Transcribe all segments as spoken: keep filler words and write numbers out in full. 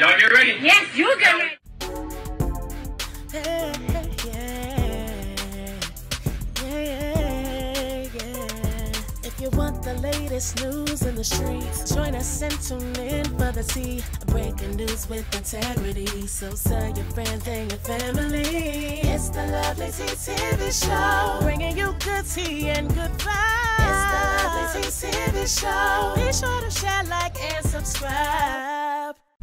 Y'all get ready? Yes, you get ready. Hey, yeah, yeah, yeah. If you want the latest news in the streets, join us and tune in for the tea. Breaking news with integrity. So tell your friends and your family. It's the Lovelyti T V Show, bringing you good tea and good vibes. It's the Lovelyti T V Show. Be sure to share, like, and subscribe.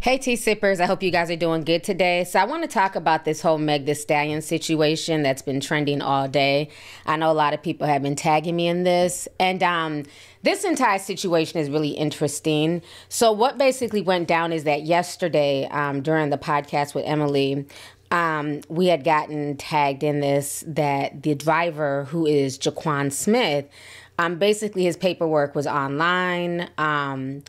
Hey tea sippers, I hope you guys are doing good today. So I want to talk about this whole Meg Thee Stallion situation that's been trending all day. I know a lot of people have been tagging me in this, and um, this entire situation is really interesting. So what basically went down is that yesterday um, during the podcast with Emily, um, we had gotten tagged in this that the driver, who is Jaquan Smith, um, basically his paperwork was online. Um,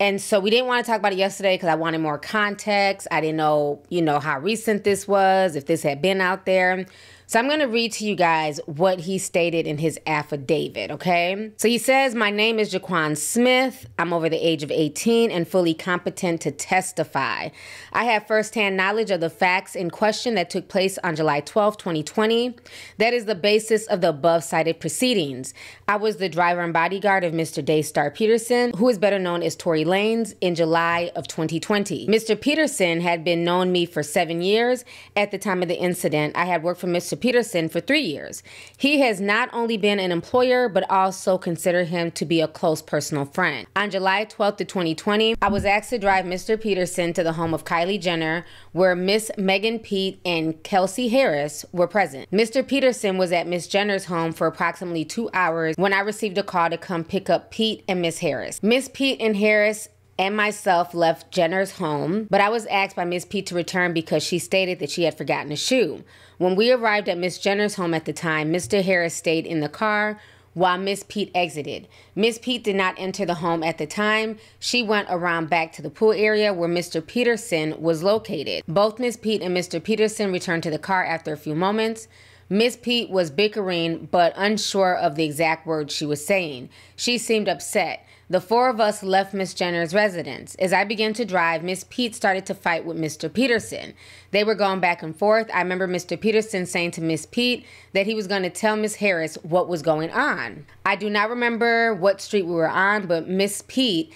And so we didn't want to talk about it yesterday because I wanted more context. I didn't know, you know, how recent this was, if this had been out there. So I'm going to read to you guys what he stated in his affidavit, okay? So he says, "My name is Jaquan Smith. I'm over the age of eighteen and fully competent to testify. I have firsthand knowledge of the facts in question that took place on July twelfth, twenty twenty. That is the basis of the above-cited proceedings. I was the driver and bodyguard of Mister Daystar Peterson, who is better known as Tory Lanez, in July of twenty twenty. Mister Peterson had been known me for seven years. At the time of the incident, I had worked for Mister Peterson for three years. He has not only been an employer, but also consider him to be a close personal friend. On July twelfth of twenty twenty, I was asked to drive Mister Peterson to the home of Kylie Jenner, where Miss Megan Pete and Kelsey Harris were present. Mister Peterson was at Miss Jenner's home for approximately two hours when I received a call to come pick up Pete and Miss Harris. Miss Pete and Harris and myself left Jenner's home, but I was asked by Miss Pete to return because she stated that she had forgotten a shoe. When we arrived at Miss Jenner's home at the time, Mister Harris stayed in the car while Miss Pete exited. Miss Pete did not enter the home at the time. She went around back to the pool area where Mister Peterson was located. Both Miss Pete and Mister Peterson returned to the car after a few moments. Miss Pete was bickering, but unsure of the exact words she was saying. She seemed upset. The four of us left Miss Jenner's residence. As I began to drive, Miss Pete started to fight with Mister Peterson. They were going back and forth. I remember Mister Peterson saying to Miss Pete that he was going to tell Miss Harris what was going on. I do not remember what street we were on, but Miss Pete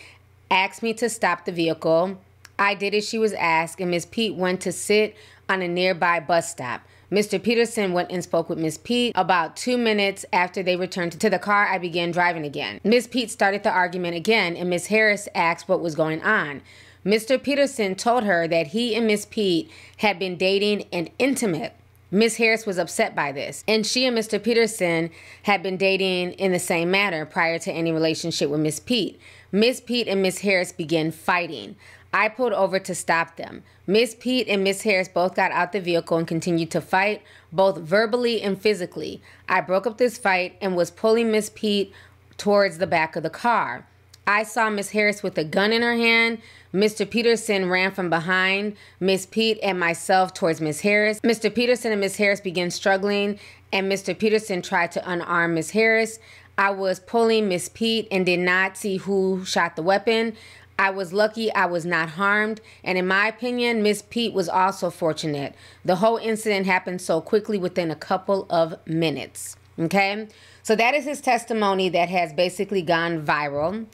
asked me to stop the vehicle. I did as she was asked, and Miss Pete went to sit on a nearby bus stop. Mister Peterson went and spoke with Miss Pete. About two minutes after they returned to the car, I began driving again. Miss Pete started the argument again, and Miss Harris asked what was going on. Mister Peterson told her that he and Miss Pete had been dating and intimate. Miss Harris was upset by this, and she and Mister Peterson had been dating in the same manner prior to any relationship with Miss Pete. Miss Pete and Miss Harris began fighting. I pulled over to stop them. Miss Pete and Miss Harris both got out the vehicle and continued to fight, both verbally and physically. I broke up this fight and was pulling Miss Pete towards the back of the car. I saw Miss Harris with a gun in her hand. Mister Peterson ran from behind Miss Pete and myself towards Miss Harris. Mister Peterson and Miss Harris began struggling, and Mister Peterson tried to unarm Miss Harris. I was pulling Miss Pete and did not see who shot the weapon. I was lucky I was not harmed, and in my opinion, Miss Pete was also fortunate. The whole incident happened so quickly, within a couple of minutes, okay? So that is his testimony that has basically gone viral.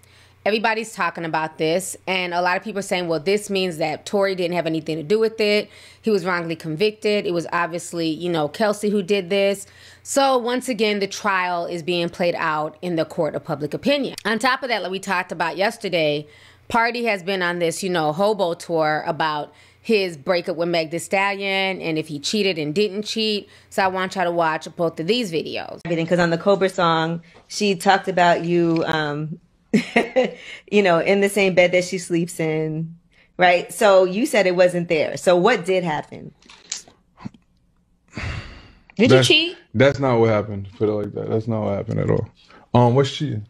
Everybody's talking about this, and a lot of people are saying, well, this means that Tory didn't have anything to do with it. He was wrongly convicted. It was obviously, you know, Kelsey who did this. So once again, the trial is being played out in the court of public opinion. On top of that, like we talked about yesterday, Party has been on this, you know, hobo tour about his breakup with Meg Thee Stallion and if he cheated and didn't cheat. So I want y'all to watch both of these videos. Everything, because on the Cobra song, she talked about you, um, you know, in the same bed that she sleeps in, right? So you said it wasn't there. So what did happen? Did that's, you cheat? That's not what happened. Put it like that. That's not what happened at all. Um, what's cheating?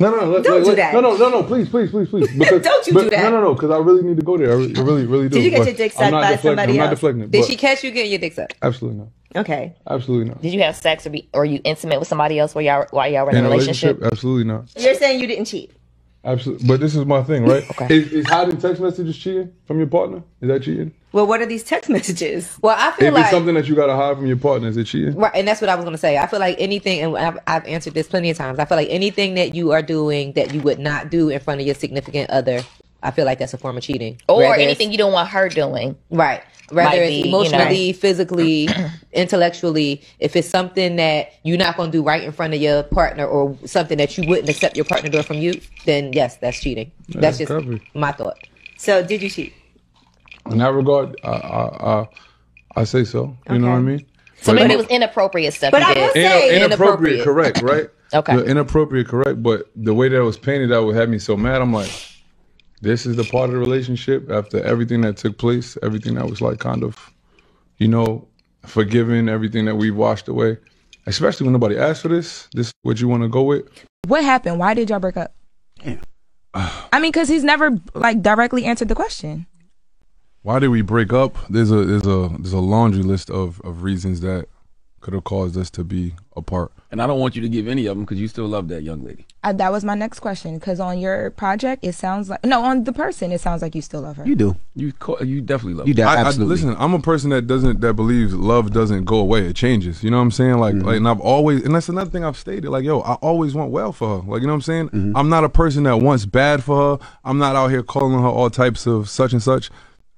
No, no, no. Don't like, do like, that. No, no, no, no. Please, please, please, please. Because, don't you but, do that. No, no, no. Because I really need to go there. I really, really, really do. Did you get your dick sucked by somebody else? I'm not deflecting it. Did she catch you getting your dick sucked? Absolutely not. Okay. Absolutely not. Did you have sex or be, or you intimate with somebody else while y'all while y'all were in a relationship? relationship? Absolutely not. You're saying you didn't cheat. Absolutely. But this is my thing, right? Okay. Is, is hiding text messages cheating from your partner? Is that cheating? Well, what are these text messages? Well, I feel if like... If it's something that you got to hide from your partner, is it cheating? Right, and that's what I was going to say. I feel like anything, and I've, I've answered this plenty of times, I feel like anything that you are doing that you would not do in front of your significant other, I feel like that's a form of cheating. Or Rather anything you don't want her doing. Right. Rather it's be, emotionally, you know. physically, intellectually, if it's something that you're not going to do right in front of your partner or something that you wouldn't accept your partner doing from you, then yes, that's cheating. Yeah, that's just copy. my thought. So did you cheat? In that regard, I, I, I, I say so. You okay. know what I mean? So but, but it was inappropriate stuff. But I did. Say in, inappropriate, inappropriate, correct, right? Okay. The inappropriate, correct. But the way that it was painted out would have me so mad. I'm like, this is the part of the relationship after everything that took place, everything that was like kind of, you know, forgiven, everything that we washed away. Especially when nobody asked for this. This is what you want to go with. What happened? Why did y'all break up? Damn. I mean, because he's never like directly answered the question. Why did we break up? There's a there's a there's a laundry list of of reasons that could have caused us to be apart. And I don't want you to give any of them because you still love that young lady. Uh, that was my next question, because on your project it sounds like no on the person it sounds like you still love her. You do. You you definitely love. You her. I, absolutely. I, listen, I'm a person that doesn't that believes love doesn't go away. It changes. You know what I'm saying? Like mm-hmm. like, and I've always and that's another thing I've stated. Like yo, I always want well for her. Like you know what I'm saying? Mm-hmm. I'm not a person that wants bad for her. I'm not out here calling her all types of such and such.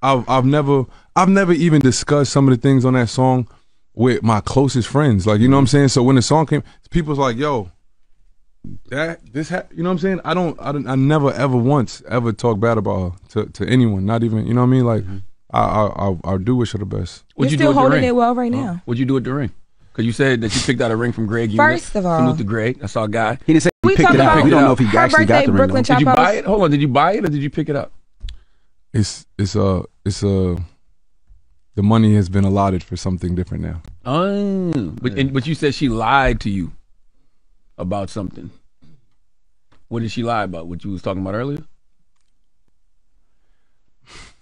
I've I've never I've never even discussed some of the things on that song with my closest friends. Like you know what I'm saying? So when the song came, people's like, yo, that this ha you know what I'm saying? I don't I don't I never ever once ever talk bad about her to, to anyone. Not even you know what I mean? Like mm-hmm. I, I I I do wish her the best. What'd you still do with holding it well right now. Huh? What'd you do with the ring? Because you said that you picked out a ring from Greg. First of all, salute to Greg. I saw a guy. He didn't say we picked it up. We don't know if he actually got the ring. Did you buy it? Hold on, did you buy it or did you pick it up? It's it's uh it's uh the money has been allotted for something different now. Oh, but and, but you said she lied to you about something. What did she lie about? What you was talking about earlier?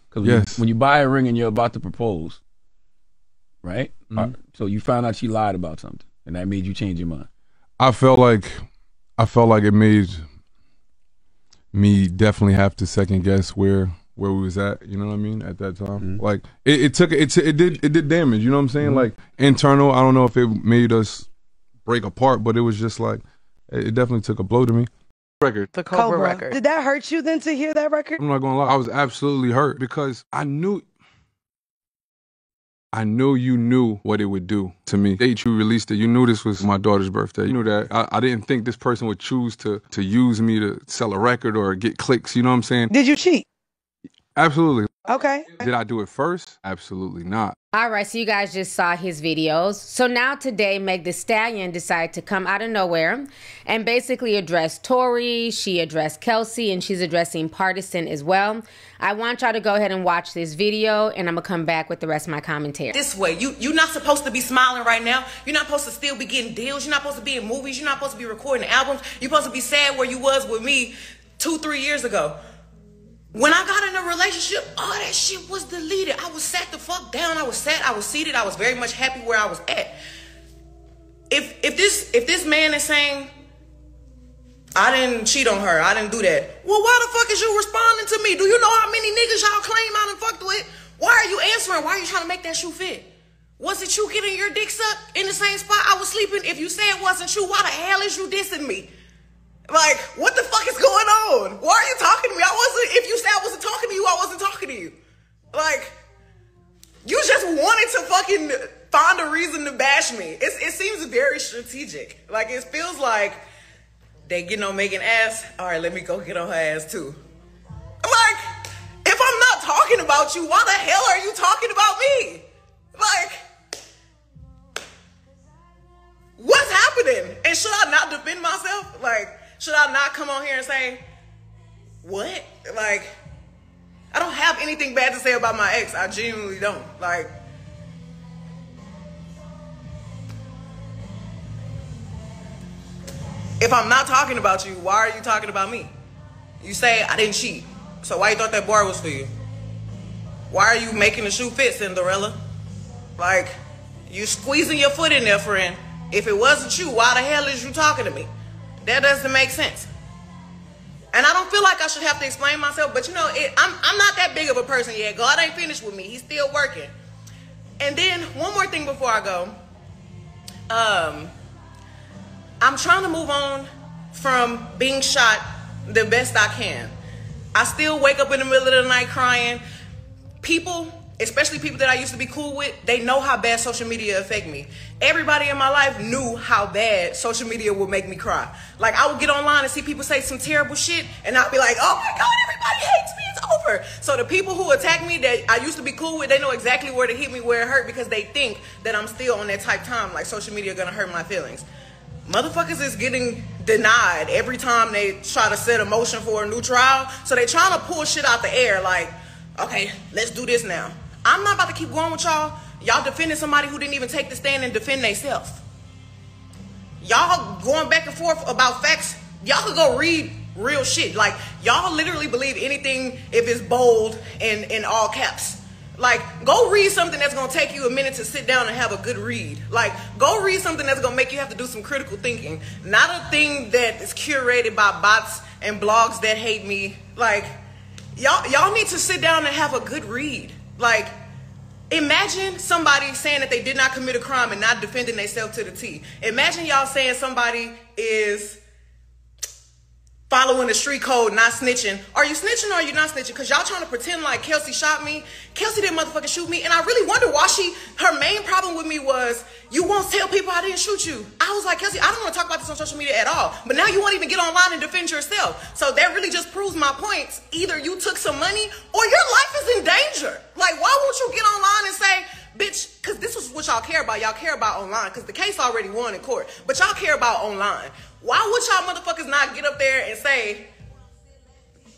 Because yes. when, when you buy a ring and you're about to propose, right? Mm-hmm. All right? So you found out she lied about something, and that made you change your mind. I felt like I felt like it made me definitely have to second guess where. Where we was at, you know what I mean, at that time. Mm-hmm. Like it, it took it, it did it did damage. You know what I'm saying? Mm-hmm. Like internal. I don't know if it made us break apart, but it was just like it definitely took a blow to me. Record, the Cobra, Cobra record. Did that hurt you then to hear that record? I'm not gonna lie, I was absolutely hurt because I knew, I knew you knew what it would do to me. The date you released it, you knew this was my daughter's birthday. You knew that I, I didn't think this person would choose to to use me to sell a record or get clicks. You know what I'm saying? Did you cheat? Absolutely. Okay. Did I do it first? Absolutely not. All right, so you guys just saw his videos. So now today, Meg Thee Stallion decided to come out of nowhere and basically address Tory, she addressed Kelsey, and she's addressing Pardison as well. I want y'all to go ahead and watch this video, and I'm going to come back with the rest of my commentary. This way, you, you're not supposed to be smiling right now. You're not supposed to still be getting deals. You're not supposed to be in movies. You're not supposed to be recording albums. You're supposed to be sad where you was with me two, three years ago. When I got in a relationship, all that shit was deleted. I was sat the fuck down. I was sat. I was seated. I was very much happy where I was at. If if this if this man is saying, I didn't cheat on her, I didn't do that. Well, why the fuck is you responding to me? Do you know how many niggas y'all claim I done fucked with? Why are you answering? Why are you trying to make that shoe fit? Was it you getting your dick sucked in the same spot I was sleeping? If you say it wasn't you, why the hell is you dissing me? Like, what the fuck is going on? Why are you talking to me? I wasn't, if you said I wasn't talking to you, I wasn't talking to you. Like, you just wanted to fucking find a reason to bash me. It's, it seems very strategic. Like, it feels like they getting on Megan's ass. All right, let me go get on her ass too. Like, if I'm not talking about you, why the hell are you talking about me? Like... what's happening? And should I not defend myself? Like, should I not come on here and say, what? Like, I don't have anything bad to say about my ex. I genuinely don't. Like, if I'm not talking about you, why are you talking about me? You say I didn't cheat. So why you thought that bar was for you? Why are you making the shoe fit, Cinderella? Like, you squeezing your foot in there, friend. If it wasn't you, why the hell is you talking to me? That doesn't make sense. And I don't feel like I should have to explain myself, but you know, it, I'm, I'm not that big of a person yet. God ain't finished with me. He's still working. And then one more thing before I go. Um, I'm trying to move on from being shot the best I can. I still wake up in the middle of the night crying. People, especially people that I used to be cool with, they know how bad social media affect me. Everybody in my life knew how bad social media would make me cry. Like, I would get online and see people say some terrible shit, and I'd be like, oh my God, everybody hates me, it's over. So the people who attack me that I used to be cool with, they know exactly where to hit me, where it hurt, because they think that I'm still on that type time, like social media gonna hurt my feelings. Motherfuckers is getting denied every time they try to set a motion for a new trial. So they trying to pull shit out the air, like, okay, let's do this now. I'm not about to keep going with y'all. Y'all defending somebody who didn't even take the stand and defend themselves. Y'all going back and forth about facts. Y'all could go read real shit. Like, y'all literally believe anything if it's bold and in all caps. Like, go read something that's going to take you a minute to sit down and have a good read. Like, go read something that's going to make you have to do some critical thinking. Not a thing that is curated by bots and blogs that hate me. Like, y'all y'all need to sit down and have a good read. Like, imagine somebody saying that they did not commit a crime and not defending themselves to the T. Imagine y'all saying somebody is following the street code, not snitching. Are you snitching or are you not snitching? Because y'all trying to pretend like Kelsey shot me. Kelsey didn't motherfucking shoot me. And I really wonder why she, her main problem with me was, you won't tell people I didn't shoot you. I was like, Kelsey, I don't want to talk about this on social media at all. But now you won't even get online and defend yourself. So that really just proves my point. Either you took some money or your life is in danger. Like, why won't you get online and say, bitch, because this is what y'all care about. Y'all care about online because the case already won in court. But y'all care about online. Why would y'all motherfuckers not get up there and say,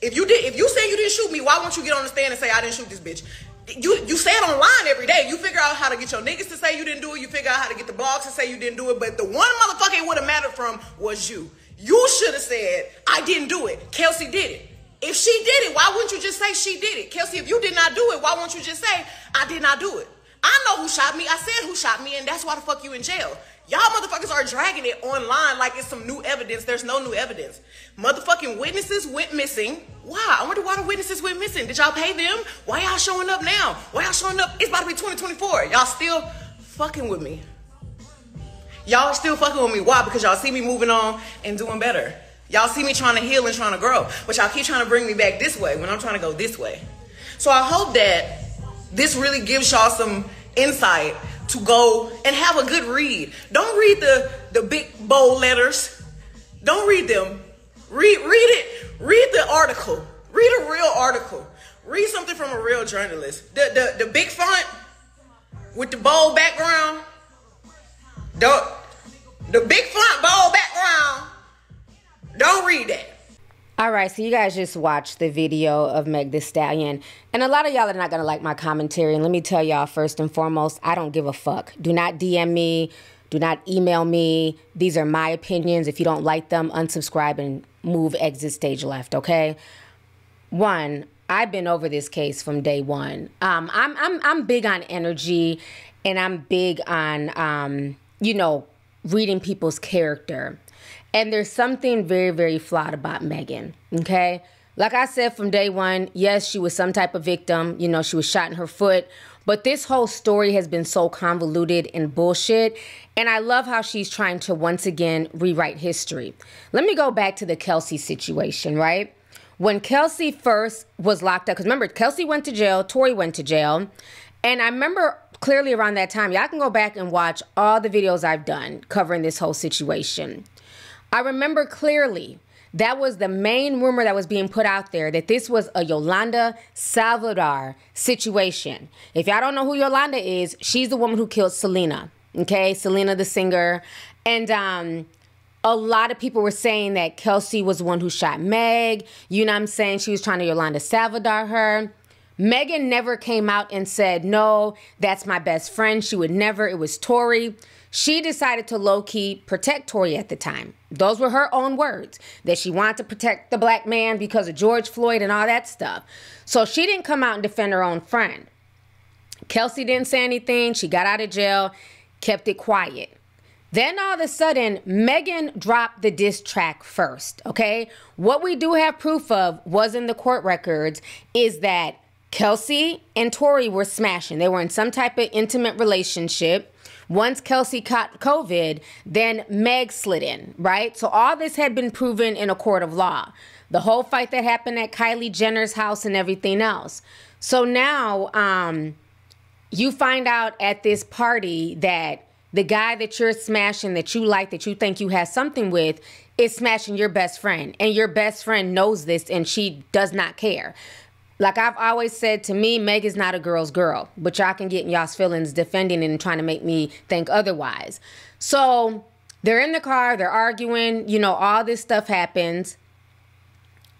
if you did, if you said you didn't shoot me, why won't you get on the stand and say, I didn't shoot this bitch? You, you say it online every day. You figure out how to get your niggas to say you didn't do it. You figure out how to get the blogs to say you didn't do it. But the one motherfucker it would have mattered from was you. You should have said, I didn't do it. Kelsey did it. If she did it, why wouldn't you just say she did it? Kelsey, if you did not do it, why won't you just say, I did not do it? I know who shot me. I said who shot me, and that's why the fuck you in jail. Y'all motherfuckers are dragging it online like it's some new evidence. There's no new evidence. Motherfucking witnesses went missing. Why? I wonder why the witnesses went missing. Did y'all pay them? Why y'all showing up now? Why y'all showing up? It's about to be twenty twenty-four. Y'all still fucking with me. Y'all still fucking with me. Why? Because y'all see me moving on and doing better. Y'all see me trying to heal and trying to grow. But y'all keep trying to bring me back this way when I'm trying to go this way. So I hope that this really gives y'all some insight to go and have a good read. Don't read the, the big bold letters. Don't read them. Read, read it. Read the article. Read a real article. Read something from a real journalist. The, the, the big font with the bold background. The, the big font, bold background. Don't read that. All right, so you guys just watched the video of Megan Thee Stallion, and a lot of y'all are not going to like my commentary. And let me tell y'all, first and foremost, I don't give a fuck. Do not D M me. Do not email me. These are my opinions. If you don't like them, unsubscribe and move, exit stage left, okay? One, I've been over this case from day one. Um, I'm, I'm, I'm big on energy, and I'm big on, um, you know, reading people's character. And there's something very, very flawed about Megan, okay? Like I said from day one, yes, she was some type of victim. You know, she was shot in her foot. But this whole story has been so convoluted and bullshit. And I love how she's trying to, once again, rewrite history. Let me go back to the Kelsey situation, right? When Kelsey first was locked up, because remember, Kelsey went to jail, Tory went to jail. And I remember clearly around that time, y'all can go back and watch all the videos I've done covering this whole situation. I remember clearly that was the main rumor that was being put out there, that this was a Yolanda Saldivar situation. If y'all don't know who Yolanda is, she's the woman who killed Selena, okay? Selena the singer. And um, a lot of people were saying that Kelsey was the one who shot Meg. You know what I'm saying? She was trying to Yolanda Saldivar her. Megan never came out and said, no, that's my best friend. She would never. It was Tory. She decided to low-key protect Tory at the time. Those were her own words, that she wanted to protect the black man because of George Floyd and all that stuff. So she didn't come out and defend her own friend. Kelsey didn't say anything. She got out of jail, kept it quiet. Then all of a sudden, Megan dropped the diss track first, okay? What we do have proof of was in the court records is that Kelsey and Tory were smashing. They were in some type of intimate relationship. Once Kelsey caught COVID, then Meg slid in, right? So all this had been proven in a court of law. The whole fight that happened at Kylie Jenner's house and everything else. So now um, you find out at this party that the guy that you're smashing, that you like, that you think you have something with, is smashing your best friend. And your best friend knows this and she does not care. Like I've always said, to me, Meg is not a girl's girl. But y'all can get in y'all's feelings defending and trying to make me think otherwise. So they're in the car, they're arguing, you know, all this stuff happens.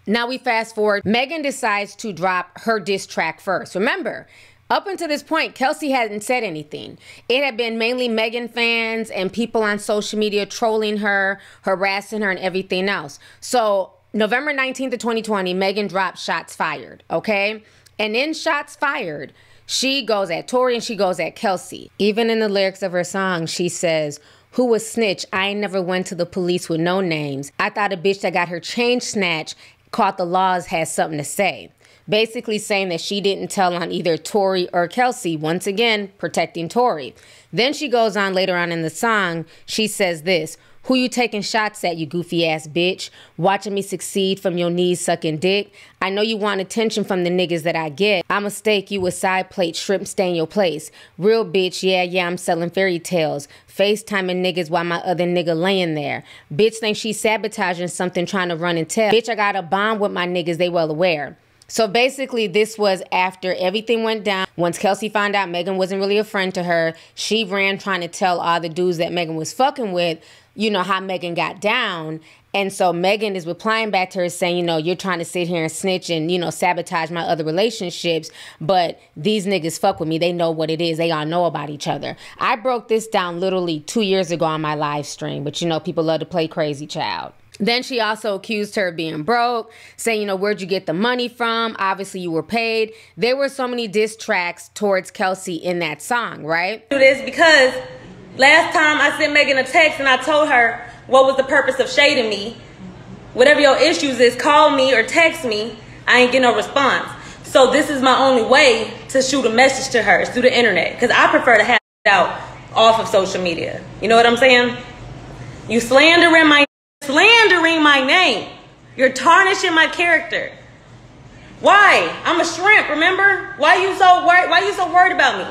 Now we fast forward. Megan decides to drop her diss track first. Remember, up until this point, Kelsey hadn't said anything. It had been mainly Megan fans and people on social media trolling her, harassing her, and everything else. So November nineteenth of twenty twenty, Megan dropped Shots Fired, okay? And in Shots Fired, she goes at Tory and she goes at Kelsey. Even in the lyrics of her song, she says, "Who was snitch? I ain't never went to the police with no names. I thought a bitch that got her change snatched, caught the laws, had something to say." Basically saying that she didn't tell on either Tory or Kelsey, once again, protecting Tory. Then she goes on later on in the song, she says this, "Who you taking shots at, you goofy ass bitch? Watching me succeed from your knees sucking dick? I know you want attention from the niggas that I get. I'ma steak you with side plate, shrimp stain your place. Real bitch, yeah, yeah, I'm selling fairy tales. FaceTiming niggas while my other nigga laying there. Bitch think she's sabotaging something, trying to run and tell. Bitch, I got a bond with my niggas, they well aware." So basically, this was after everything went down. Once Kelsey found out Megan wasn't really a friend to her, she ran trying to tell all the dudes that Megan was fucking with, you know, how Megan got down. And so Megan is replying back to her saying, you know, you're trying to sit here and snitch and, you know, sabotage my other relationships, but these niggas fuck with me. They know what it is. They all know about each other. I broke this down literally two years ago on my live stream, but, you know, people love to play crazy, child. Then she also accused her of being broke, saying, you know, where'd you get the money from? Obviously, you were paid. There were so many diss tracks towards Kelsey in that song, right? Do this because last time I sent Megan a text and I told her what was the purpose of shading me. Whatever your issues is, call me or text me. I ain't get no response. So this is my only way to shoot a message to her, is through the internet, because I prefer to have it out off of social media. You know what I'm saying? You slandering my... slandering my name. You're tarnishing my character. Why? I'm a shrimp, remember? Why you so worried? Why you so worried about me?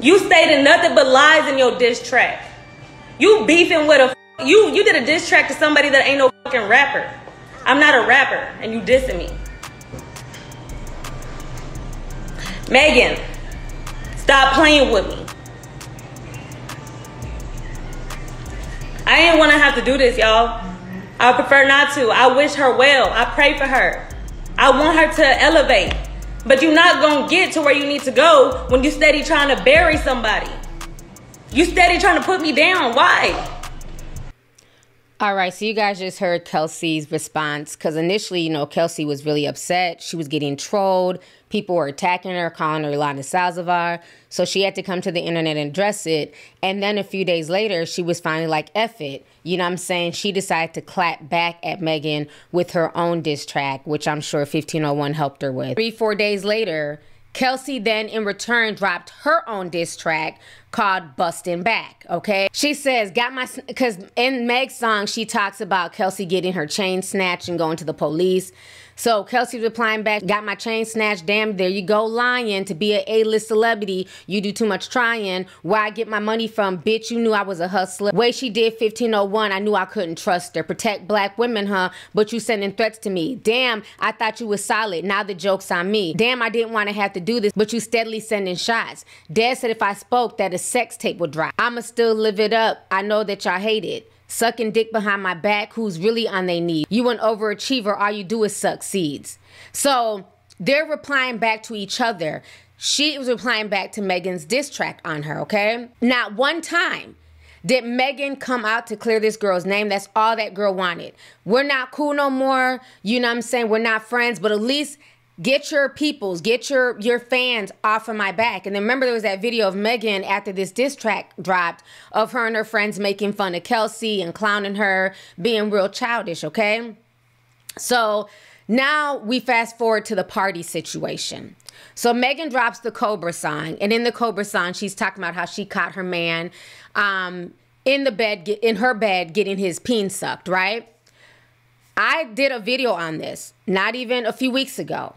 You stated nothing but lies in your diss track. You beefing with a you you did a diss track to somebody that ain't no fucking rapper. I'm not a rapper, and you dissing me. Megan, stop playing with me. I didn't want to have to do this, y'all. I prefer not to. I wish her well. I pray for her. I want her to elevate. But you're not going to get to where you need to go when you steady trying to bury somebody. You steady trying to put me down. Why? All right, so you guys just heard Kelsey's response, because initially, you know, Kelsey was really upset. She was getting trolled. People were attacking her, calling her Yolanda Saldivar. So she had to come to the internet and address it. And then a few days later, she was finally like, F it. You know what I'm saying? She decided to clap back at Megan with her own diss track, which I'm sure fifteen oh one helped her with. Three, four days later, Kelsey then in return dropped her own diss track called Bustin' Back, okay? She says, got my, because in Meg's song, she talks about Kelsey getting her chain snatched and going to the police. So Kelsey's replying back, got my chain snatched, damn, there you go lying. To be an A-list celebrity, you do too much trying. Where I get my money from, bitch, you knew I was a hustler. Way she did fifteen oh one, I knew I couldn't trust her. Protect black women, huh? But you sending threats to me. Damn, I thought you was solid, now the joke's on me. Damn, I didn't want to have to do this, but you steadily sending shots. Dad said if I spoke that a sex tape would drop. I'ma still live it up, I know that y'all hate it. Sucking dick behind my back, who's really on their knees. You an overachiever, all you do is suck seeds. So they're replying back to each other. She was replying back to Megan's diss track on her, okay? Not one time did Megan come out to clear this girl's name. That's all that girl wanted. We're not cool no more, you know what I'm saying? We're not friends, but at least get your peoples, get your your fans off of my back. And then remember, there was that video of Megan after this diss track dropped of her and her friends making fun of Kelsey and clowning her, being real childish, okay? So now we fast forward to the party situation. So Megan drops the Cobra song, and in the Cobra song, she's talking about how she caught her man um, in the bed, in her bed, getting his peen sucked, right? I did a video on this, not even a few weeks ago.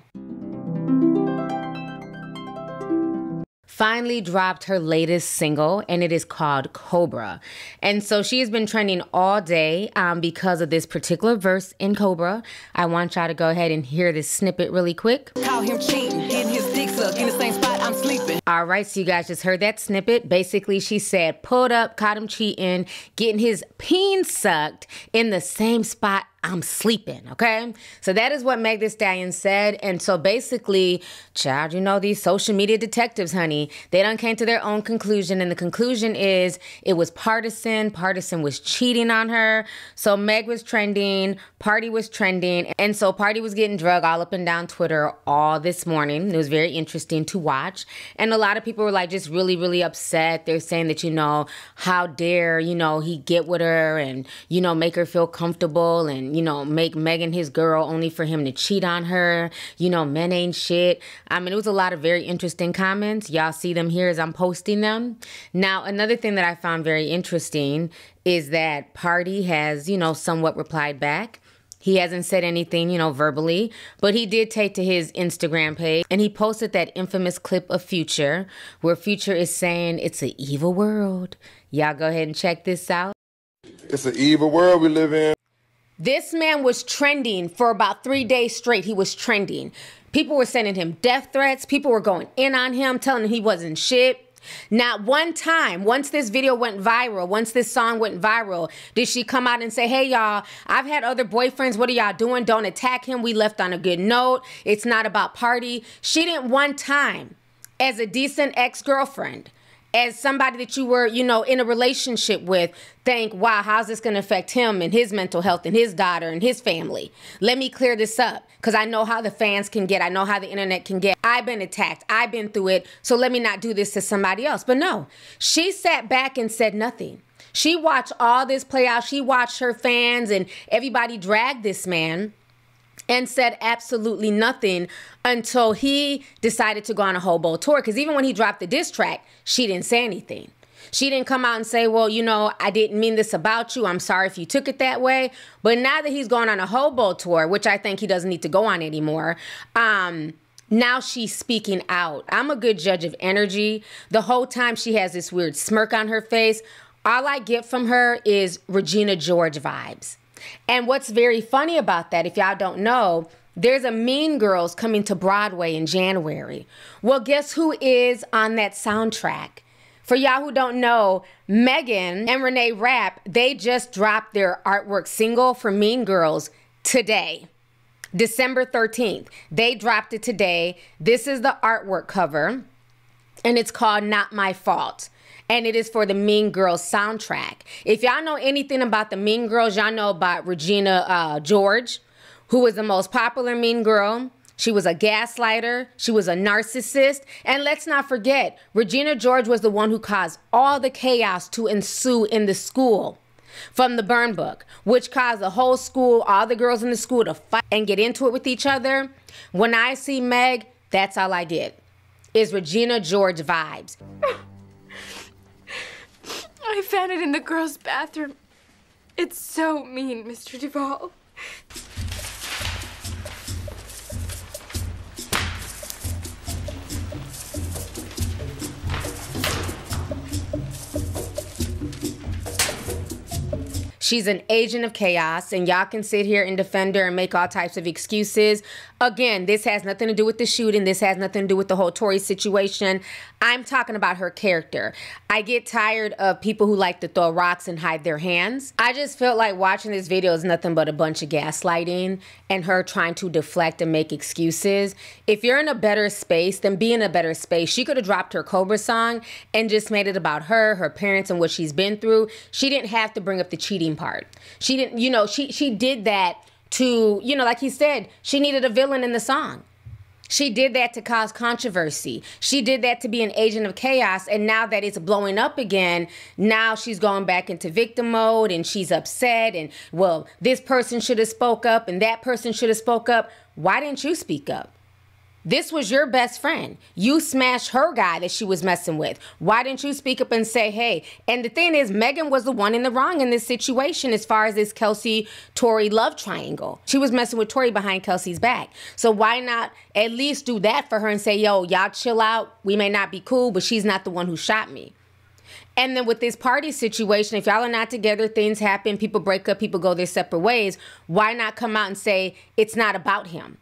Finally dropped her latest single, and it is called Cobra. And so she has been trending all day um, because of this particular verse in Cobra. I want y'all to go ahead and hear this snippet really quick. Call him cheating, getting his dick sucked in the same spot I'm sleeping. All right, so you guys just heard that snippet. Basically, she said, pulled up, caught him cheating, getting his peen sucked in the same spot I'm sleeping, okay? So that is what Meg Thee Stallion said. And so basically, child, you know these social media detectives, honey, they done came to their own conclusion. And the conclusion is it was Pardison. Pardison was cheating on her. So Meg was trending, Party was trending. And so Party was getting drug all up and down Twitter all this morning. It was very interesting to watch. And a lot of people were like just really, really upset. They're saying that, you know, how dare, you know, he get with her and, you know, make her feel comfortable and, you know, make Megan his girl only for him to cheat on her. You know, men ain't shit. I mean, it was a lot of very interesting comments. Y'all see them here as I'm posting them. Now, another thing that I found very interesting is that Party has, you know, somewhat replied back. He hasn't said anything, you know, verbally, but he did take to his Instagram page and he posted that infamous clip of Future where Future is saying it's an evil world. Y'all go ahead and check this out. It's an evil world we live in. This man was trending for about three days straight. He was trending. People were sending him death threats. People were going in on him, telling him he wasn't shit. Not one time, once this video went viral, once this song went viral, did she come out and say, hey, y'all, I've had other boyfriends. What are y'all doing? Don't attack him. We left on a good note. It's not about Party. She didn't one time, as a decent ex-girlfriend, as somebody that you were, you know, in a relationship with, think, wow, how's this going to affect him and his mental health and his daughter and his family? Let me clear this up because I know how the fans can get. I know how the internet can get. I've been attacked. I've been through it. So let me not do this to somebody else. But no, she sat back and said nothing. She watched all this play out. She watched her fans and everybody drag this man and said absolutely nothing until he decided to go on a whole bowl tour. Because even when he dropped the diss track, she didn't say anything. She didn't come out and say, well, you know, I didn't mean this about you. I'm sorry if you took it that way. But now that he's going on a whole bowl tour, which I think he doesn't need to go on anymore, um... now she's speaking out. I'm a good judge of energy. The whole time she has this weird smirk on her face. All I get from her is Regina George vibes. And what's very funny about that, if y'all don't know, there's a Mean Girls coming to Broadway in January. Well, guess who is on that soundtrack? For y'all who don't know, Megan and Renee Rapp, they just dropped their artwork single for Mean Girls today, December thirteenth. They dropped it today. This is the artwork cover, and it's called Not My Fault. And it is for the Mean Girls soundtrack. If y'all know anything about the Mean Girls, y'all know about Regina uh, George, who was the most popular Mean Girl. She was a gaslighter. She was a narcissist. And let's not forget, Regina George was the one who caused all the chaos to ensue in the school from the burn book, which caused the whole school, all the girls in the school to fight and get into it with each other. When I see Meg, that's all I get is Regina George vibes. I found it in the girls' bathroom. It's so mean, Mister Duvall. She's an agent of chaos, and y'all can sit here and defend her and make all types of excuses. Again, this has nothing to do with the shooting. This has nothing to do with the whole Tory situation. I'm talking about her character. I get tired of people who like to throw rocks and hide their hands. I just felt like watching this video is nothing but a bunch of gaslighting and her trying to deflect and make excuses. If you're in a better space, then be in a better space. She could have dropped her Cobra song and just made it about her, her parents, and what she's been through. She didn't have to bring up the cheating part. She didn't, you know, she she did that to, you know, like he said, she needed a villain in the song. She did that to cause controversy. She did that to be an agent of chaos. And now that it's blowing up again, now she's going back into victim mode and she's upset. And, well, this person should have spoke up and that person should have spoke up. Why didn't you speak up? This was your best friend. You smashed her guy that she was messing with. Why didn't you speak up and say, hey? And the thing is, Megan was the one in the wrong in this situation as far as this Kelsey-Tory love triangle. She was messing with Tory behind Kelsey's back. So why not at least do that for her and say, yo, y'all chill out. We may not be cool, but she's not the one who shot me. And then with this party situation, if y'all are not together, things happen, people break up, people go their separate ways. Why not come out and say, it's not about him?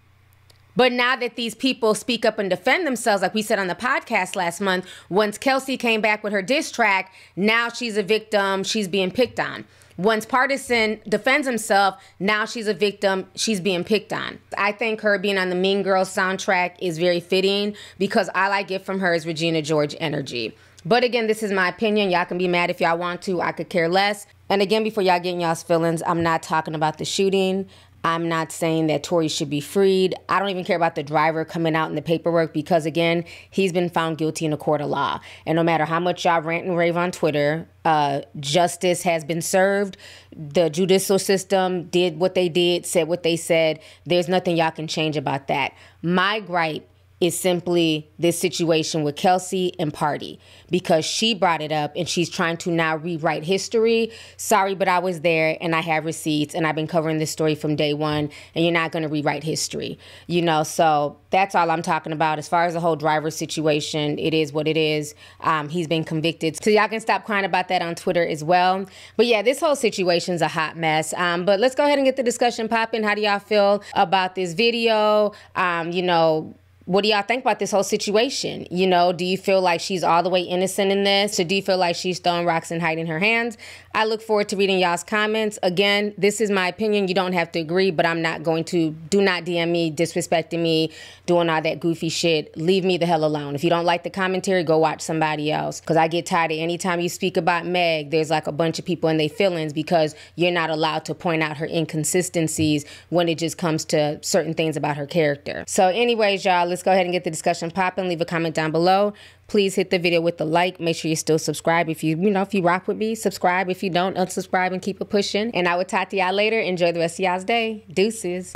But now that these people speak up and defend themselves, like we said on the podcast last month, once Kelsey came back with her diss track, now she's a victim, she's being picked on. Once Pardison defends himself, now she's a victim, she's being picked on. I think her being on the Mean Girls soundtrack is very fitting because all I get from her is Regina George energy. But again, this is my opinion. Y'all can be mad if y'all want to. I could care less. And again, before y'all getting y'all's feelings, I'm not talking about the shooting. I'm not saying that Tory should be freed. I don't even care about the driver coming out in the paperwork because, again, he's been found guilty in a court of law. And no matter how much y'all rant and rave on Twitter, uh, justice has been served. The judicial system did what they did, said what they said. There's nothing y'all can change about that. My gripe is simply this situation with Kelsey and Party because she brought it up and she's trying to now rewrite history. Sorry, but I was there and I have receipts and I've been covering this story from day one and you're not going to rewrite history, you know? So that's all I'm talking about. As far as the whole driver situation, it is what it is. Um, he's been convicted. So y'all can stop crying about that on Twitter as well. But yeah, this whole situation's a hot mess. Um, but let's go ahead and get the discussion popping. How do y'all feel about this video? Um, you know, what do y'all think about this whole situation? You know, do you feel like she's all the way innocent in this? Or do you feel like she's throwing rocks and hiding her hands? I look forward to reading y'all's comments. Again, this is my opinion. You don't have to agree, but I'm not going to. Do not D M me, disrespecting me, doing all that goofy shit. Leave me the hell alone. If you don't like the commentary, go watch somebody else. Because I get tired of any time you speak about Meg, there's like a bunch of people in their feelings because you're not allowed to point out her inconsistencies when it just comes to certain things about her character. So anyways, y'all, let's Let's go ahead and get the discussion popping. Leave a comment down below. Please hit the video with a like. Make sure you still subscribe. If you, you know, if you rock with me, subscribe. If you don't, unsubscribe and keep it pushing. And I will talk to y'all later. Enjoy the rest of y'all's day. Deuces.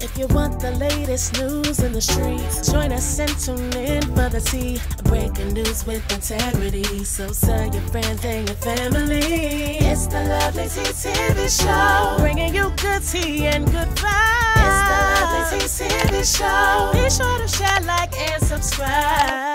If you want the latest news in the streets, join us and tune in for the tea. Breaking news with integrity. So tell your friends and your family. It's the Lovelyti T V Show. Bringing you good tea and good vibes. It's the Lovelyti T V Show. Be sure to share, like, and subscribe.